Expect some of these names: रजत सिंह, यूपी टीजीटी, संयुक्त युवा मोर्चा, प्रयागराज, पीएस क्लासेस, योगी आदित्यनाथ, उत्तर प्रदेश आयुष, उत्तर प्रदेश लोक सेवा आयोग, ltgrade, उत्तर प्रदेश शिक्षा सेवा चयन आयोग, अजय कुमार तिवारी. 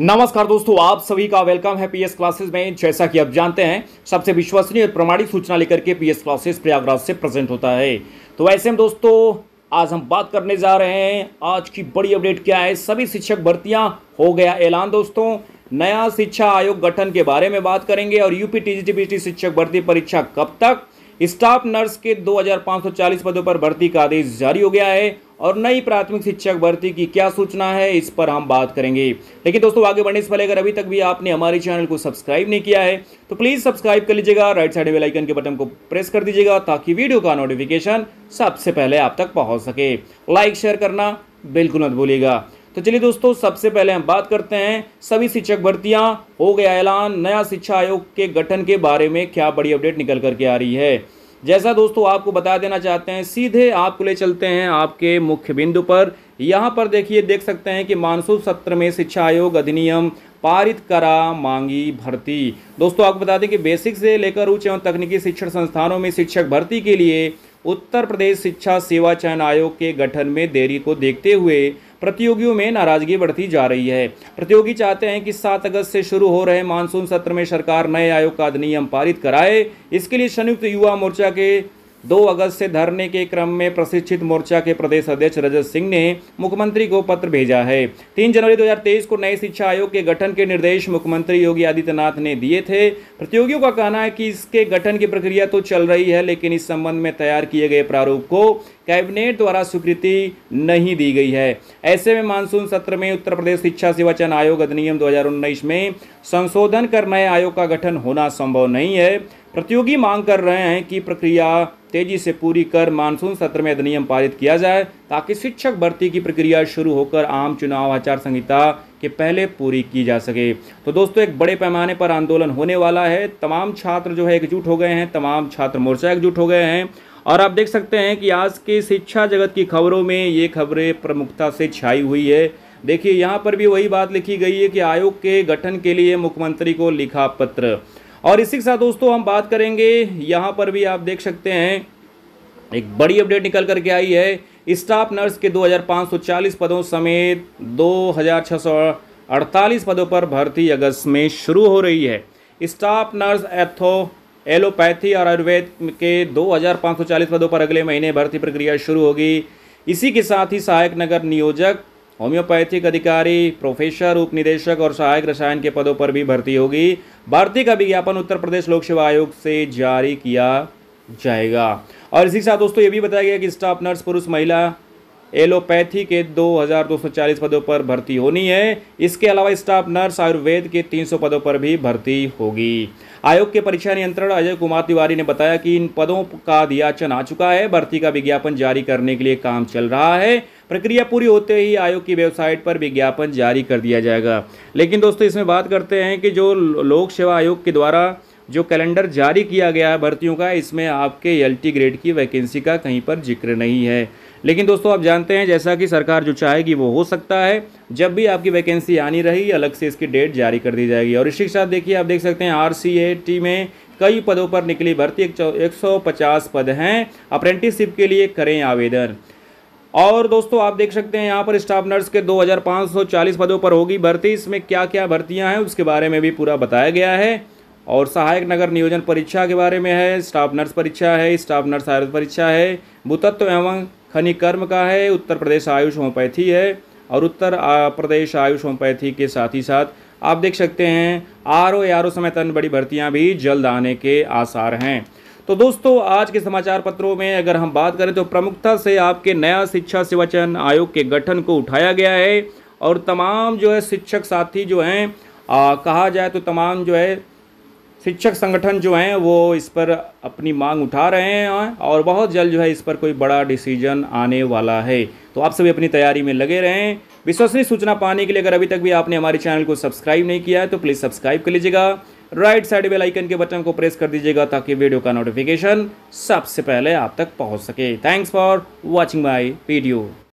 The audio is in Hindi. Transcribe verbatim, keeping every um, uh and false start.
नमस्कार दोस्तों, आप सभी का वेलकम है पीएस क्लासेस में। जैसा कि आप जानते हैं, सबसे विश्वसनीय और प्रमाणिक सूचना लेकर के पीएस क्लासेस प्रयागराज से प्रेजेंट होता है। तो ऐसे में दोस्तों, आज हम बात करने जा रहे हैं, आज की बड़ी अपडेट क्या है। सभी शिक्षक भर्तियां हो गया ऐलान दोस्तों, नया शिक्षा आयोग गठन के बारे में बात करेंगे और यूपी टीजीटी शिक्षक भर्ती परीक्षा कब तक, स्टाफ नर्स के दो हजार पाँच सौ चालीस पदों पर भर्ती का आदेश जारी हो गया है और नई प्राथमिक शिक्षक भर्ती की क्या सूचना है, इस पर हम बात करेंगे। लेकिन दोस्तों, आगे बढ़ने से पहले अगर अभी तक भी आपने हमारे चैनल को सब्सक्राइब नहीं किया है तो प्लीज़ सब्सक्राइब कर लीजिएगा, राइट साइड बेल आइकन के बटन को प्रेस कर दीजिएगा ताकि वीडियो का नोटिफिकेशन सबसे पहले आप तक पहुँच सके। लाइक शेयर करना बिल्कुल मत भूलिएगा। तो चलिए दोस्तों, सबसे पहले हम बात करते हैं, सभी शिक्षक भर्तियां हो गया ऐलान, नया शिक्षा आयोग के गठन के बारे में क्या बड़ी अपडेट निकल करके आ रही है। जैसा दोस्तों आपको बता देना चाहते हैं, सीधे आपको ले चलते हैं आपके मुख्य बिंदु पर। यहाँ पर देखिए, देख सकते हैं कि मानसून सत्र में शिक्षा आयोग अधिनियम पारित करा मांगी भर्ती। दोस्तों आपको बता दें कि बेसिक से लेकर उच्च एवं तकनीकी शिक्षण संस्थानों में शिक्षक भर्ती के लिए उत्तर प्रदेश शिक्षा सेवा चयन आयोग के गठन में देरी को देखते हुए प्रतियोगियों में नाराजगी बढ़ती जा रही है। प्रतियोगी चाहते हैं कि सात अगस्त से शुरू हो रहे मानसून सत्र में सरकार नए आयोग का अधिनियम पारित कराए। इसके लिए संयुक्त युवा मोर्चा के दो अगस्त से धरने के क्रम में प्रशिक्षित मोर्चा के प्रदेश अध्यक्ष रजत सिंह ने मुख्यमंत्री को पत्र भेजा है। तीन जनवरी दो हज़ार तेईस को नए शिक्षा आयोग के गठन के निर्देश मुख्यमंत्री योगी आदित्यनाथ ने दिए थे। प्रतियोगियों का कहना है कि इसके गठन की प्रक्रिया तो चल रही है, लेकिन इस संबंध में तैयार किए गए प्रारूप को कैबिनेट द्वारा स्वीकृति नहीं दी गई है। ऐसे में मानसून सत्र में उत्तर प्रदेश शिक्षा सेवा चयन आयोग अधिनियम दो हज़ार उन्नीस में संशोधन कर नए आयोग का गठन होना संभव नहीं है। प्रतियोगी मांग कर रहे हैं कि प्रक्रिया तेजी से पूरी कर मानसून सत्र में अधिनियम पारित किया जाए ताकि शिक्षक भर्ती की प्रक्रिया शुरू होकर आम चुनाव आचार संहिता के पहले पूरी की जा सके। तो दोस्तों, एक बड़े पैमाने पर आंदोलन होने वाला है। तमाम छात्र जो है एकजुट हो गए हैं, तमाम छात्र मोर्चा एकजुट हो गए हैं। और आप देख सकते हैं कि आज के शिक्षा जगत की खबरों में ये खबरें प्रमुखता से छाई हुई है। देखिए, यहाँ पर भी वही बात लिखी गई है कि आयोग के गठन के लिए मुख्यमंत्री को लिखा पत्र। और इसी के साथ दोस्तों हम बात करेंगे, यहाँ पर भी आप देख सकते हैं एक बड़ी अपडेट निकल करके आई है। स्टाफ नर्स के दो हज़ार पाँच सौ चालीस पदों समेत दो हज़ार छह सौ अड़तालीस पदों पर भर्ती अगस्त में शुरू हो रही है। स्टाफ नर्स एथो एलोपैथी और आयुर्वेद के दो हज़ार पाँच सौ चालीस पदों पर अगले महीने भर्ती प्रक्रिया शुरू होगी। इसी के साथ ही सहायक नगर नियोजक, होम्योपैथिक अधिकारी, प्रोफेसर, उपनिदेशक और सहायक रसायन के पदों पर भी भर्ती होगी। भर्ती का विज्ञापन उत्तर प्रदेश लोक सेवा आयोग से जारी किया जाएगा। और इसी के साथ दोस्तों ये भी बताया गया कि स्टाफ नर्स पुरुष महिला एलोपैथी के दो हज़ार दो सौ चालीस पदों पर भर्ती होनी है। इसके अलावा स्टाफ नर्स आयुर्वेद के तीन सौ पदों पर भी भर्ती होगी। आयोग के परीक्षा नियंत्रण अजय कुमार तिवारी ने बताया कि इन पदों का अधिसूचना आ चुका है, भर्ती का विज्ञापन जारी करने के लिए काम चल रहा है। प्रक्रिया पूरी होते ही आयोग की वेबसाइट पर विज्ञापन जारी कर दिया जाएगा। लेकिन दोस्तों, इसमें बात करते हैं कि जो लोक सेवा आयोग के द्वारा जो कैलेंडर जारी किया गया है भर्तियों का, इसमें आपके एल टी ग्रेड की वैकेंसी का कहीं पर जिक्र नहीं है। लेकिन दोस्तों आप जानते हैं, जैसा कि सरकार जो चाहेगी वो हो सकता है। जब भी आपकी वैकेंसी आनी रही, अलग से इसकी डेट जारी कर दी जाएगी। और इसी के साथ देखिए, आप देख सकते हैं आरसीएटी में कई पदों पर निकली भर्ती, एक सौ पचास पद हैं। अप्रेंटिसशिप के लिए करें आवेदन। और दोस्तों आप देख सकते हैं यहाँ पर स्टाफ नर्स के दो हज़ार पाँच सौ चालीस पदों पर होगी भर्ती। इसमें क्या क्या भर्तियाँ हैं उसके बारे में भी पूरा बताया गया है। और सहायक नगर नियोजन परीक्षा के बारे में है, स्टाफ नर्स परीक्षा है, स्टाफ नर्स आयुर्वेद परीक्षा है, भूतत्व एवं खनिकर्म का है, उत्तर प्रदेश आयुष होम्योपैथी है। और उत्तर प्रदेश आयुष होम्योपैथी के साथ ही साथ आप देख सकते हैं आर ओ आर ओ समेत अन्य बड़ी भर्तियां भी जल्द आने के आसार हैं। तो दोस्तों, आज के समाचार पत्रों में अगर हम बात करें तो प्रमुखता से आपके नया शिक्षा सेवा चयन आयोग के गठन को उठाया गया है। और तमाम जो है शिक्षक साथी जो हैं, कहा जाए तो तमाम जो है शिक्षक संगठन जो हैं वो इस पर अपनी मांग उठा रहे हैं और बहुत जल्द जो है इस पर कोई बड़ा डिसीजन आने वाला है। तो आप सभी अपनी तैयारी में लगे रहें। विश्वसनीय सूचना पाने के लिए अगर अभी तक भी आपने हमारे चैनल को सब्सक्राइब नहीं किया है तो प्लीज़ सब्सक्राइब कर लीजिएगा, राइट साइड बेल आइकन के बटन को प्रेस कर दीजिएगा ताकि वीडियो का नोटिफिकेशन सबसे पहले आप तक पहुँच सके। Thanks for watching my video.